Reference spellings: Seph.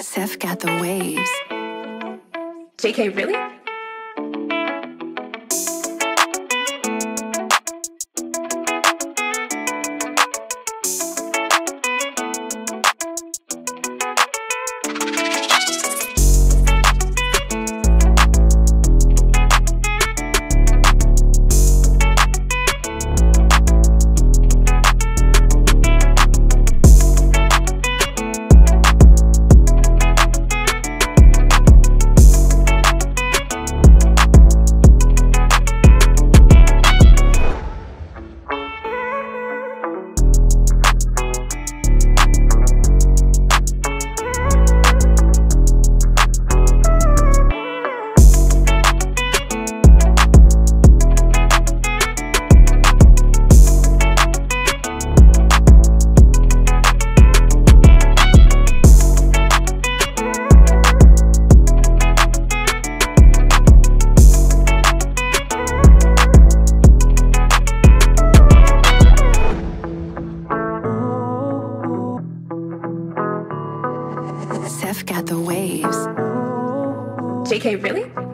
Seph got the waves. JK, really? Seph got the waves. JK, really?